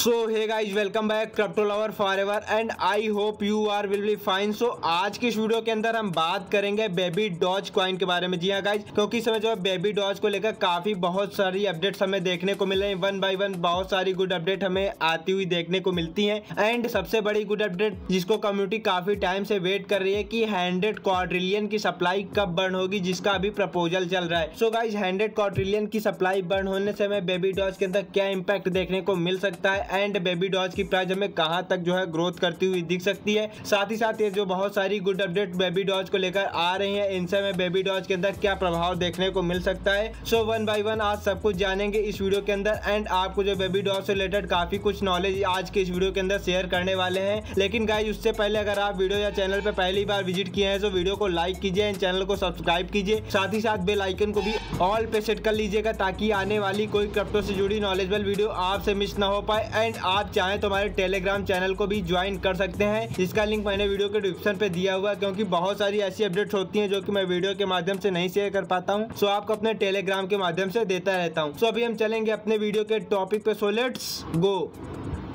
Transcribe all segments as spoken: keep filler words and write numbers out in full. So hey guys welcome back crypto lover forever and I hope you are will be fine. So आज की इस video के अंदर हम बात करेंगे बेबी डॉज कॉइन के बारे में। जी हाँ गाइज, क्योंकि इस समय जो है बेबी डॉज को लेकर काफी बहुत सारी अपडेट्स हमें देखने को मिले हैं। वन बाय वन बहुत सारी गुड अपडेट हमें आती हुई देखने को मिलती है। एंड सबसे बड़ी गुड अपडेट जिसको कम्युनिटी काफी टाइम से वेट कर रही है कि हंड्रेड क्वाड्रिलियन की सप्लाई कब बर्न होगी, जिसका अभी प्रपोजल चल रहा है। सो गाइज हंड्रेड क्वाड्रिलियन की सप्लाई बर्न होने से हमें बेबी डॉज के अंदर क्या इम्पैक्ट देखने को मिल सकता है एंड बेबी डॉज की प्राइस हमें कहां तक जो है ग्रोथ करती हुई दिख सकती है। साथ ही साथ ये जो बहुत सारी गुड अपडेट बेबी डॉज को लेकर आ रही हैं, इनसे हमें बेबी डॉज के अंदर क्या प्रभाव देखने को मिल सकता है। सो वन बाय वन आज सब कुछ जानेंगे इस वीडियो के अंदर एंड आपको जो बेबी डॉज से रिलेटेड काफी कुछ नॉलेज आज के इस वीडियो के अंदर शेयर करने वाले हैं। लेकिन गाइस उससे पहले अगर आप वीडियो या चैनल पर पहली बार विजिट किए हैं तो वीडियो को लाइक कीजिए एंड चैनल को सब्सक्राइब कीजिए। साथ ही साथ बेल आइकन को भी ऑल पे सेट कर लीजिएगा ताकि आने वाली कोई क्रिप्टो से जुड़ी नॉलेजेबल वीडियो आपसे मिस ना हो पाए। एंड आप चाहे तो हमारे टेलीग्राम चैनल को भी ज्वाइन कर सकते हैं, जिसका लिंक मैंने वीडियो के डिस्क्रिप्शन पे दिया हुआ है, क्योंकि बहुत सारी ऐसी अपडेट्स होती हैं जो कि मैं वीडियो के माध्यम से नहीं शेयर कर पाता हूं, सो आपको अपने टेलीग्राम के माध्यम से देता रहता हूं। सो अभी हम चलेंगे अपने वीडियो के टॉपिक पे, सो लेट्स गो।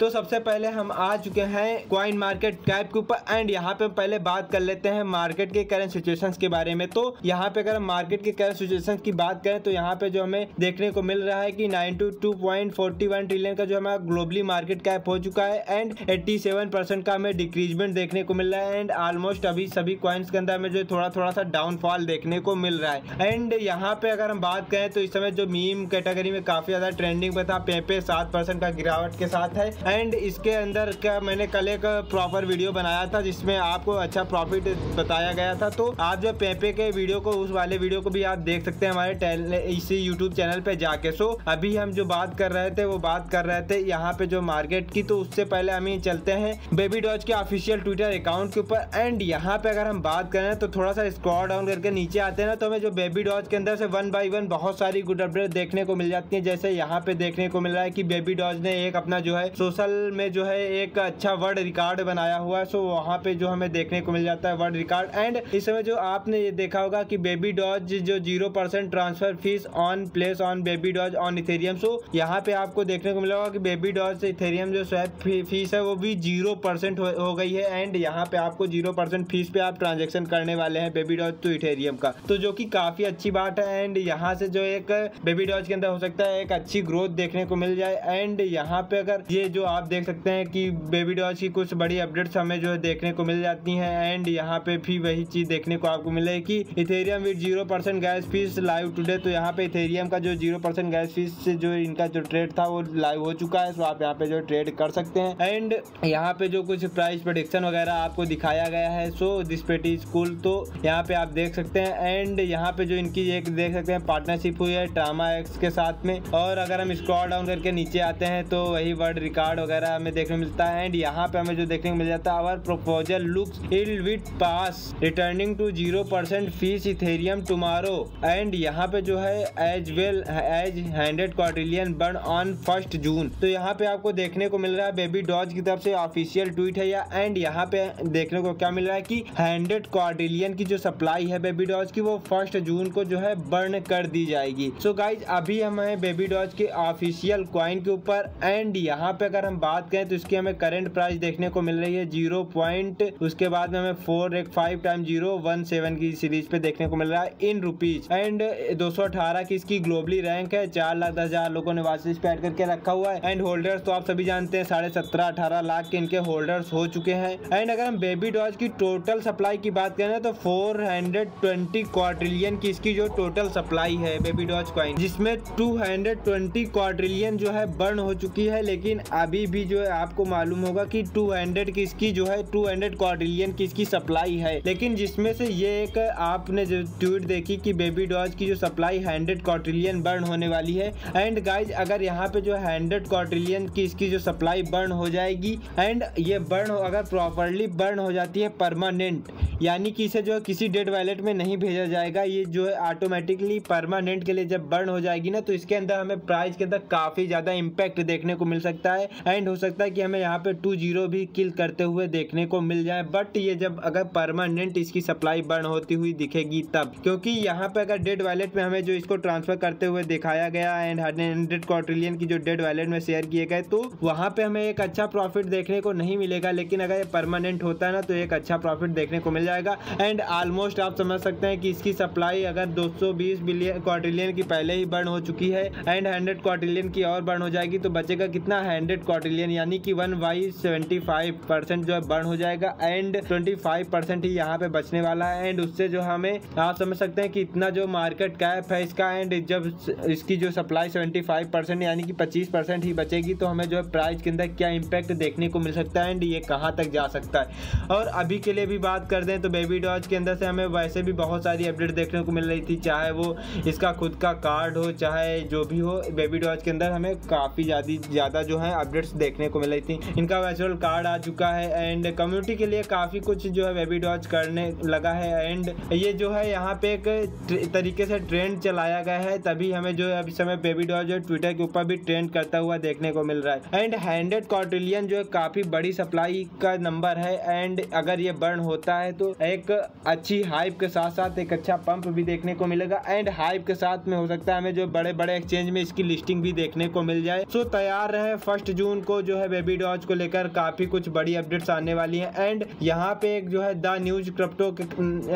तो सबसे पहले हम आ चुके हैं क्वाइन मार्केट कैप के ऊपर एंड यहाँ पे पहले बात कर लेते हैं मार्केट के करंट सिचुएशंस के बारे में। तो यहाँ पे अगर हम मार्केट के करंट सिचुएशंस की बात करें तो यहाँ पे जो हमें देखने को मिल रहा है कि बानवे पॉइंट चार एक ट्रिलियन का जो हमारा ग्लोबली मार्केट कैप हो चुका है एंड सत्तासी परसेंट का हमें डिक्रीजमेंट देखने को मिल रहा है। एंड ऑलमोस्ट अभी सभी क्वाइंस के अंदर हमें जो थोड़ा थोड़ा सा डाउनफॉल देखने को मिल रहा है। एंड यहाँ पे अगर हम बात करें तो इस समय जो मीम कैटेगरी में काफी ज्यादा ट्रेंडिंग पे था पेपे सात परसेंट का गिरावट के साथ है। एंड इसके अंदर क्या मैंने कल एक प्रॉपर वीडियो बनाया था जिसमें आपको अच्छा प्रॉफिट बताया गया था, तो आप जो पेपे के वीडियो को उस वाले वीडियो को भी आप देख सकते हैं हमारे इसी यूट्यूब चैनल पे जाके। सो अभी हम जो बात कर रहे थे वो बात कर रहे थे यहाँ पे जो मार्केट की, तो उससे पहले हम ही चलते हैं बेबी डॉज के ऑफिशियल ट्विटर अकाउंट के ऊपर। एंड यहाँ पे अगर हम बात करें तो थोड़ा सा स्क्रॉल डाउन करके नीचे आते हैं ना, तो हमें जो बेबी डॉज के अंदर से वन बाई वन बहुत सारी गुड अपडेट देखने को मिल जाती है। जैसे यहाँ पे देखने को मिल रहा है कि बेबी डॉज ने एक अपना जो है सोशल में जो है एक अच्छा वर्ड रिकॉर्ड बनाया हुआ है, सो वहाँ पे जो हमें देखने को मिल जाता है वर्ड रिकॉर्ड। एंड इस समय जो आपने ये देखा होगा कि बेबी डॉज जो zero percent transfer fees on place on Baby Doge on Ethereum, so यहाँ पे आपको देखने को मिला होगा कि बेबी डॉज से इथेरियम जो स्वैप फीस है वो भी जीरो परसेंट हो, हो गई है। एंड यहाँ पे आपको जीरो परसेंट फीस पे आप ट्रांजेक्शन करने वाले हैं बेबी डॉज टू इथेरियम का, तो जो की काफी अच्छी बात है। एंड यहाँ से जो एक बेबी डॉज के अंदर हो सकता है एक अच्छी ग्रोथ देखने को मिल जाए। एंड यहाँ पे अगर ये जो आप देख सकते हैं कि बेबी डॉज की कुछ बड़ी अपडेट्स हमें जो है देखने को मिल जाती हैं। एंड यहाँ पे भी वही चीज देखने को आपको मिले कि Ethereum with zero percent gas fees live today, तो यहाँ पे इथेरियम का जो जीरो परसेंट गैस फीस से जो इनका जो ट्रेड था वो लाइव हो चुका है, तो आप यहाँ पे जो ट्रेड कर सकते हैं। एंड यहाँ पे जो कुछ प्राइस प्रेडिक्शन वगैरह आपको दिखाया गया है, सो दिस पेटी स्कूल, तो यहाँ पे आप देख सकते हैं। एंड यहाँ पे जो इनकी एक देख सकते हैं पार्टनरशिप हुई है ट्रामा एक्ट के साथ में। और अगर हम स्क्रॉल डाउन करके नीचे आते हैं तो वही वर्ड कार्ड वगैरह हमें देखने को मिलता है। एंड यहाँ पे हमें जो देखने को मिल जाता है our proposal looks ill with pass returning to zero percent fees Ethereum tomorrow. And यहाँ पे जो है as well as hundred quadrillion burn on first June, तो यहाँ पे आपको देखने को मिल रहा है बेबी डॉज की तरफ से ऑफिशियल ट्वीट है या। एंड यहाँ पे देखने को क्या मिल रहा है कि हंड्रेड क्वाड्रिलियन की जो सप्लाई है बेबी डॉज की वो फर्स्ट जून को जो है बर्न कर दी जाएगी। सो गाइज अभी हम है बेबी डॉज के ऑफिशियल क्वाइन के ऊपर। एंड यहाँ पे अगर हम बात करें तो इसकी हमें करंट प्राइस देखने को मिल रही है जीरो पॉइंट उसके बाद में हमें फोर एक five time zero one seven की सीरीज पे देखने को मिल रहा है इन रुपीज। एंड दो सौ अठारह की इसकी ग्लोबली रैंक है, चार लाख दस हजार लोगों ने वॉच लिस्ट पे ऐड करके रखा हुआ है। एंड होल्डर्स तो आप सभी जानते हैं साढ़े सत्रह अठारह लाख के इनके होल्डर्स हो चुके हैं। एंड अगर हम बेबी डॉज की टोटल सप्लाई की बात करें तो फोर हंड्रेड ट्वेंटी क्वाड्रिलियन की इसकी जो टोटल सप्लाई है बेबी डॉज कॉइन, जिसमें टू हंड्रेड ट्वेंटी क्वाड्रिलियन जो है बर्न हो चुकी है। लेकिन अभी भी जो है आपको मालूम होगा कि दो सौ की इसकी जो है दो सौ क्वाड्रिलियन की इसकी सप्लाई है, लेकिन जिसमें से ये एक आपने जो ट्वीट देखी कि बेबी डॉज की जो सप्लाई हंड्रेड क्वाड्रिलियन बर्न होने वाली है। एंड गाइज अगर यहाँ पे जो हंड्रेड क्वाड्रिलियन की इसकी जो सप्लाई बर्न हो जाएगी एंड ये बर्न अगर प्रॉपरली बर्न हो जाती है परमानेंट, यानी कि इसे जो है किसी डेड वॉलेट में नहीं भेजा जाएगा, ये जो है ऑटोमेटिकली परमानेंट के लिए जब बर्न हो जाएगी ना, तो इसके अंदर हमें प्राइस के अंदर काफी ज्यादा इम्पैक्ट देखने को मिल सकता है। एंड हो सकता है कि हमें यहाँ पे टू जीरो भी किल करते हुए देखने को मिल जाए, बट ये जब अगर परमानेंट इसकी सप्लाई बर्न होती हुई दिखेगी तब, क्योंकि यहाँ पे अगर डेड वॉलेट में हमें जो इसको ट्रांसफर करते हुए दिखाया गया एंड हंड्रेड क्वाड्रिलियन की जो डेड वॉलेट में शेयर किए गए तो वहाँ पे हमें एक अच्छा प्रॉफिट देखने को नहीं मिलेगा, लेकिन अगर ये परमानेंट होता है ना तो एक अच्छा प्रॉफिट देखने को मिल जाएगा। एंड ऑलमोस्ट आप समझ सकते हैं कि इसकी सप्लाई अगर दो सौ बीस बिलियन क्वाड्रिलियन की पहले ही बर्न हो चुकी है एंड हंड्रेड क्वाड्रिलियन की और बर्न हो जाएगी तो बचेगा कितना, हंड्रेड क्वाड्रिलियन, यानी कि one by seventy five percent जो है बर्न हो जाएगा एंड ट्वेंटी फाइव परसेंट ही यहाँ पे बचने वाला है। एंड उससे जो हमें आप समझ सकते हैं कि इतना जो मार्केट कैप है इसका, एंड जब इसकी जो सप्लाई सेवेंटी फाइव परसेंट यानी कि पच्चीस परसेंट ही बचेगी तो हमें जो है प्राइस के अंदर क्या इम्पैक्ट देखने को मिल सकता है एंड ये कहाँ तक जा सकता है। और अभी के लिए भी बात कर दें तो बेबी डॉज के अंदर से हमें वैसे भी बहुत सारी अपडेट देखने को मिल रही थी, चाहे वो इसका खुद का कार्ड हो चाहे जो भी हो, बेबी डॉज के अंदर हमें काफ़ी ज़्यादा जो है अपडेट्स देखने को मिल रही थी। इनका वर्चुअल कार्ड आ चुका है एंड कम्युनिटी के लिए काफ़ी कुछ जो है बेबी डॉज करने लगा है एंड ये जो है यहाँ पे एक तरीके से ट्रेंड चलाया गया है, तभी हमें जो है अभी समय बेबी डॉज ट्विटर के ऊपर भी ट्रेंड करता हुआ देखने को मिल रहा है। एंड हंड्रेड क्वाड्रिलियन जो है काफ़ी बड़ी सप्लाई का नंबर है एंड अगर ये बर्न होता है तो एक अच्छी हाइप के साथ साथ एक अच्छा पंप भी देखने को मिलेगा एंड हाइप के साथ में हो सकता है हमें जो बड़े बड़े एक्सचेंज में इसकी लिस्टिंग भी देखने को मिल जाए। सो तैयार रहे, फर्स्ट जून को जो है बेबी डॉज को लेकर काफ़ी कुछ बड़ी अपडेट्स आने वाली है। एंड यहाँ पे एक जो है द न्यूज क्रिप्टो के